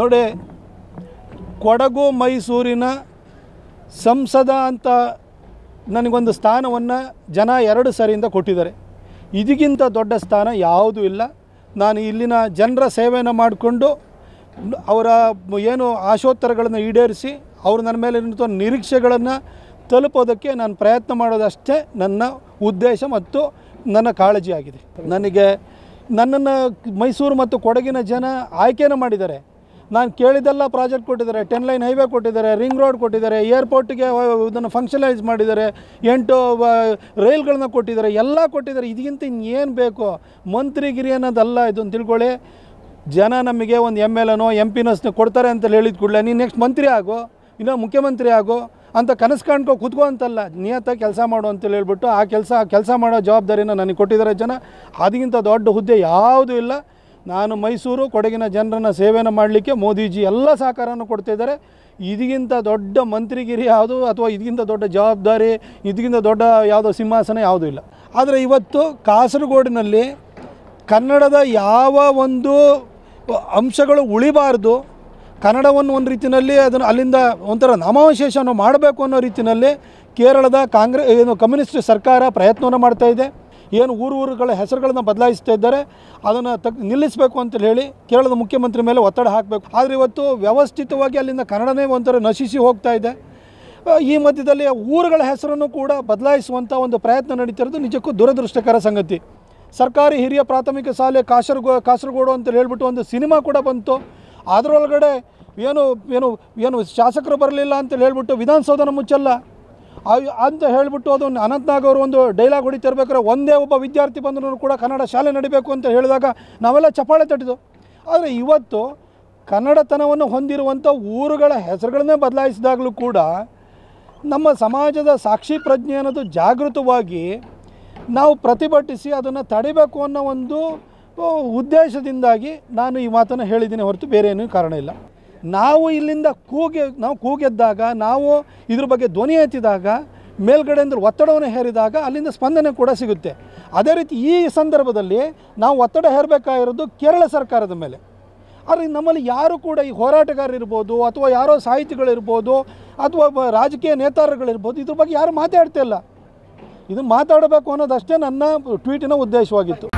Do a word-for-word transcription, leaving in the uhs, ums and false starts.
ನೋಡಿ ಕೊಡಗು ಮೈಸೂರಿನ ಸಂಸದ ಅಂತ ನನಗೊಂದು ಸ್ಥಾನವನ್ನು ಜನ ಎರಡು ಸರಿಯಿಂದ ಕೊಟ್ಟಿದ್ದಾರೆ. ಇದಕ್ಕಿಂತ ದೊಡ್ಡ ಸ್ಥಾನ ಯಾವುದು ಇಲ್ಲ. ನಾನು ಇಲ್ಲಿನ ಜನರ ಸೇವೆಯನ್ನು ಮಾಡಿಕೊಂಡು ಅವರ ಏನು ಆಶೋತ್ತರಗಳನ್ನು ಈಡೇರಿಸಿ ಅವರು ನನ್ನ ಮೇಲೆ ಇರುವ ನಿರೀಕ್ಷೆಗಳನ್ನು ತಲುಪೋದಕ್ಕೆ ನಾನು ಪ್ರಯತ್ನ ಮಾಡೋದಷ್ಟೇ ನನ್ನ ಉದ್ದೇಶ ಮತ್ತು ನನ್ನ ಕಾಳಜಿ ಆಗಿದೆ. ನನಗೆ ನನ್ನನ್ನು ಮೈಸೂರು ಮತ್ತು ಕೊಡಗಿನ ಜನ ಆಯ್ಕೆನ ಮಾಡಿದ್ದಾರೆ. ನಾನು ಕೇಳಿದೆಲ್ಲ ಪ್ರಾಜೆಕ್ಟ್ ಕೊಟ್ಟಿದ್ದಾರೆ. ಟೆನ್ ಲೈನ್ ಹೈವೇ ಕೊಟ್ಟಿದ್ದಾರೆ, ರಿಂಗ್ ರೋಡ್ ಕೊಟ್ಟಿದ್ದಾರೆ, ಏರ್ಪೋರ್ಟ್ಗೆ ಇದನ್ನು ಫಂಕ್ಷನಲೈಸ್ ಮಾಡಿದ್ದಾರೆ, ಎಂಟು ರೈಲ್ಗಳನ್ನ ಕೊಟ್ಟಿದ್ದಾರೆ, ಎಲ್ಲ ಕೊಟ್ಟಿದ್ದಾರೆ. ಇದಕ್ಕಿಂತ ಇನ್ನೇನು ಬೇಕು? ಮಂತ್ರಿಗಿರಿ ಅನ್ನೋದಲ್ಲ ಇದನ್ನು ತಿಳ್ಕೊಳ್ಳಿ. ಜನ ನಮಗೆ ಒಂದು ಎಮ್ ಎಲ್ ಎನೋ ಎಮ್ ಪಿನೋಸ್ನ ಕೊಡ್ತಾರೆ ಅಂತ ಹೇಳಿದ ಕೂಡಲೇ ನೀನು ನೆಕ್ಸ್ಟ್ ಮಂತ್ರಿ ಆಗೋ ಇಲ್ಲ ಮುಖ್ಯಮಂತ್ರಿ ಆಗೋ ಅಂತ ಕನಸು ಕಾಣ್ಕೊ ಕೂತ್ಕೋ ಅಂತಲ್ಲ, ನಿಯತ್ತಾಗಿ ಕೆಲಸ ಮಾಡು ಅಂತೇಳಿ ಹೇಳ್ಬಿಟ್ಟು ಆ ಕೆಲಸ ಕೆಲಸ ಮಾಡೋ ಜವಾಬ್ದಾರಿನ ನನಗೆ ಕೊಟ್ಟಿದ್ದಾರೆ ಜನ. ಅದಕ್ಕಿಂತ ದೊಡ್ಡ ಹುದ್ದೆ ಯಾವುದೂ ಇಲ್ಲ. ನಾನು ಮೈಸೂರು ಕೊಡಗಿನ ಜನರನ್ನು ಸೇವೆಯನ್ನು ಮಾಡಲಿಕ್ಕೆ ಮೋದಿಜಿ ಎಲ್ಲ ಸಹಕಾರವನ್ನು ಕೊಡ್ತಿದ್ದಾರೆ. ಇದಕ್ಕಿಂತ ದೊಡ್ಡ ಮಂತ್ರಿಗಿರಿ ಯಾವುದು ಅಥವಾ ಇದಕ್ಕಿಂತ ದೊಡ್ಡ ಜವಾಬ್ದಾರಿ, ಇದಕ್ಕಿಂತ ದೊಡ್ಡ ಯಾವುದೋ ಸಿಂಹಾಸನ ಯಾವುದೂ ಇಲ್ಲ. ಆದರೆ ಇವತ್ತು ಕಾಸರಗೋಡಿನಲ್ಲಿ ಕನ್ನಡದ ಯಾವ ಒಂದು ಅಂಶಗಳು ಉಳಿಬಾರ್ದು, ಕನ್ನಡವನ್ನು ಒಂದು ರೀತಿಯಲ್ಲಿ ಅದನ್ನು ಅಲ್ಲಿಂದ ಒಂಥರ ನಾಮಾವಶೇಷವನ್ನು ಮಾಡಬೇಕು ಅನ್ನೋ ರೀತಿಯಲ್ಲಿ ಕೇರಳದ ಕಾಂಗ್ರೆಸ್ ಏನು ಕಮ್ಯುನಿಸ್ಟ್ ಸರ್ಕಾರ ಪ್ರಯತ್ನವನ್ನು ಮಾಡ್ತಾಯಿದೆ. ಏನು ಊರು ಊರುಗಳ ಹೆಸರುಗಳನ್ನು ಬದಲಾಯಿಸ್ತಾ ಇದ್ದಾರೆ. ಅದನ್ನು ತಗ್ ನಿಲ್ಲಿಸಬೇಕು ಅಂತೇಳಿ ಹೇಳಿ ಕೇರಳದ ಮುಖ್ಯಮಂತ್ರಿ ಮೇಲೆ ಒತ್ತಡ ಹಾಕಬೇಕು. ಆದರೆ ಇವತ್ತು ವ್ಯವಸ್ಥಿತವಾಗಿ ಅಲ್ಲಿಂದ ಕನ್ನಡನೇ ಒಂಥರ ನಶಿಸಿ ಹೋಗ್ತಾ ಇದೆ. ಈ ಮಧ್ಯದಲ್ಲಿ ಊರುಗಳ ಹೆಸರನ್ನು ಕೂಡ ಬದಲಾಯಿಸುವಂಥ ಒಂದು ಪ್ರಯತ್ನ ನಡೀತಿರೋದು ನಿಜಕ್ಕೂ ದುರದೃಷ್ಟಕರ ಸಂಗತಿ. ಸರ್ಕಾರಿ ಹಿರಿಯ ಪ್ರಾಥಮಿಕ ಶಾಲೆ ಕಾಸರಗೋ ಕಾಸರಗೋಡು ಅಂತೇಳಿ ಹೇಳ್ಬಿಟ್ಟು ಒಂದು ಸಿನಿಮಾ ಕೂಡ ಬಂತು. ಅದರೊಳಗಡೆ ಏನು ಏನು ಏನು ಶಾಸಕರು ಬರಲಿಲ್ಲ ಅಂತೇಳಿ ಹೇಳ್ಬಿಟ್ಟು ವಿಧಾನಸೌಧನ ಮುಚ್ಚಲ್ಲ ಅಂತ ಹೇಳಿಬಿಟ್ಟು ಅದೊಂದು ಅನಂತನಾಗ್ ಅವರು ಒಂದು ಡೈಲಾಗ್ ಹೊಡಿತಿರ್ಬೇಕಾದ್ರೆ ಒಂದೇ ಒಬ್ಬ ವಿದ್ಯಾರ್ಥಿ ಬಂದರೂ ಕೂಡ ಕನ್ನಡ ಶಾಲೆ ನಡೀಬೇಕು ಅಂತ ಹೇಳಿದಾಗ ನಾವೆಲ್ಲ ಚಪ್ಪಾಳೆ ತಟ್ಟಿದ್ದು. ಆದರೆ ಇವತ್ತು ಕನ್ನಡತನವನ್ನು ಹೊಂದಿರುವಂಥ ಊರುಗಳ ಹೆಸರುಗಳನ್ನೇ ಬದಲಾಯಿಸಿದಾಗಲೂ ಕೂಡ ನಮ್ಮ ಸಮಾಜದ ಸಾಕ್ಷಿ ಪ್ರಜ್ಞೆ ಅನ್ನೋದು ಜಾಗೃತವಾಗಿ ನಾವು ಪ್ರತಿಭಟಿಸಿ ಅದನ್ನು ತಡಿಬೇಕು ಅನ್ನೋ ಒಂದು ಉದ್ದೇಶದಿಂದಾಗಿ ನಾನು ಈ ಮಾತನ್ನು ಹೇಳಿದ್ದೀನಿ ಹೊರತು ಬೇರೆ ಏನೂ ಕಾರಣ ಇಲ್ಲ. ನಾವು ಇಲ್ಲಿಂದ ಕೂಗೆ ನಾವು ಕೂಗೆದ್ದಾಗ, ನಾವು ಇದ್ರ ಬಗ್ಗೆ ಧ್ವನಿ ಎತ್ತಿದಾಗ, ಮೇಲ್ಗಡೆಯಿಂದ ಒತ್ತಡವನ್ನು ಹೇರಿದಾಗ ಅಲ್ಲಿಂದ ಸ್ಪಂದನೆ ಕೂಡ ಸಿಗುತ್ತೆ. ಅದೇ ರೀತಿ ಈ ಸಂದರ್ಭದಲ್ಲಿ ನಾವು ಒತ್ತಡ ಹೇರಬೇಕಾಗಿರೋದು ಕೇರಳ ಸರ್ಕಾರದ ಮೇಲೆ. ಆದರೆ ನಮ್ಮಲ್ಲಿ ಯಾರು ಕೂಡ ಈ ಹೋರಾಟಗಾರರಿರ್ಬೋದು ಅಥವಾ ಯಾರೋ ಸಾಹಿತಿಗಳಿರ್ಬೋದು ಅಥವಾ ರಾಜಕೀಯ ನೇತಾರರುಗಳಿರ್ಬೋದು ಇದ್ರ ಬಗ್ಗೆ ಯಾರೂ ಮಾತಾಡ್ತಿಲ್ಲ. ಇದನ್ನು ಮಾತಾಡಬೇಕು ಅನ್ನೋದಷ್ಟೇ ನನ್ನ ಟ್ವೀಟಿನ ಉದ್ದೇಶವಾಗಿತ್ತು.